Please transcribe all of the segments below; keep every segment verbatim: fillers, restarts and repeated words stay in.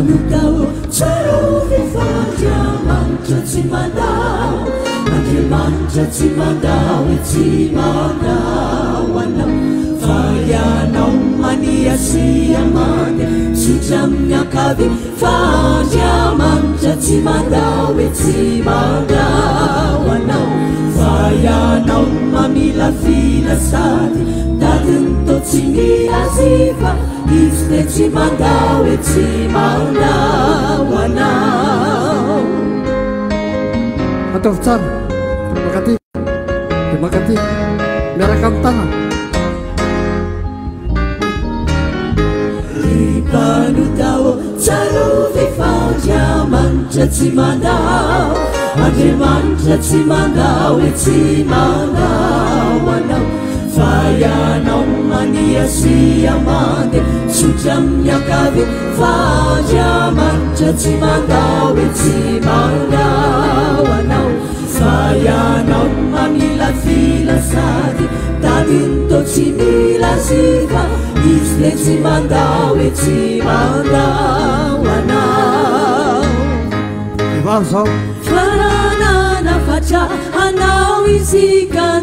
Manukau cerufi faja manca cimadau Manca manca cimadau cimadau anam Faya nau mania siamane sujamnya kavi Faja manca cimadau cimadau anam Faya nau mamila fina sadi Dadento cinia ziva Isne cimadau e cimadau anau. Aduh, Chan, terima kasih, terima kasih, merekam tangan. Ribanu tau, caru vifau, jaman cimadau, adiman cimadau e cimadau anau. Faya nong mania siamade sujamnya kavi Faja manca cimadau e cimadau anau Faya nong mamila fila sadi Tadinto cimila siva Isle cimadau e cimadau anau Ivanso Faranana faca anau isikan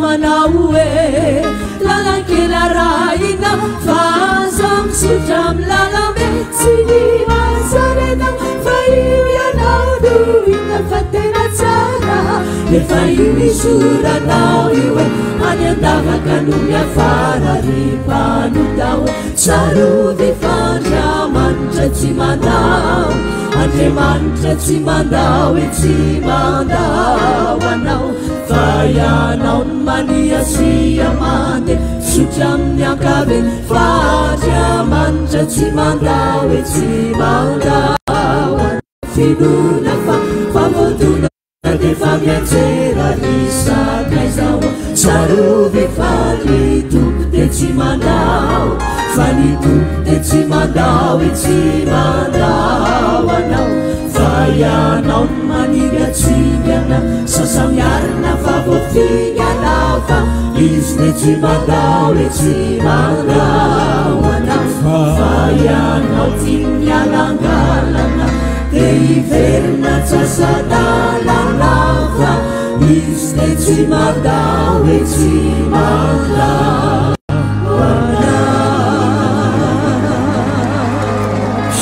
manaue lala ke la raina fasam sujam lalame sini masarena fayu ya naudu ina fatena tsara le fayu isura nauiwe anyandava kanumya fara ripanu tau saru de fanja mancha cimadau anje mancha cimadau e cimadau anau Faya naun mania siamade sujamnya kawin Faja manca cimadau e cimadau Fiduna fa favoduna de famiacera isa kaisau Saruvi falituk de cimadau Falituk de cimadau e cimadau anau Faya naun mania cimadau Sasamyarna favotinya nafa Isne cimadau le cimadau anam Faya nautinya langalana Dei verna casadala nafa Isne cimadau le cimadau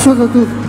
anam.